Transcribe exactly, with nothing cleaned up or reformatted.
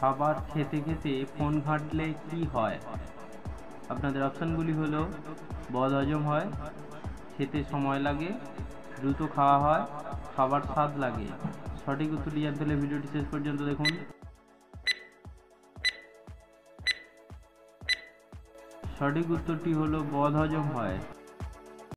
খাবার খেতে খেতে ফোন ঘাঁটলে কি হয়? আপনাদের অপশানগুলি হলো বদ হজম হয়, খেতে সময় লাগে, দ্রুত খাওয়া হয়, খাবার স্বাদ লাগে। সঠিক উত্তরটি জানতে হলে ভিডিওটি শেষ পর্যন্ত দেখুন। সঠিক উত্তরটি হলো বদ হজম হয়।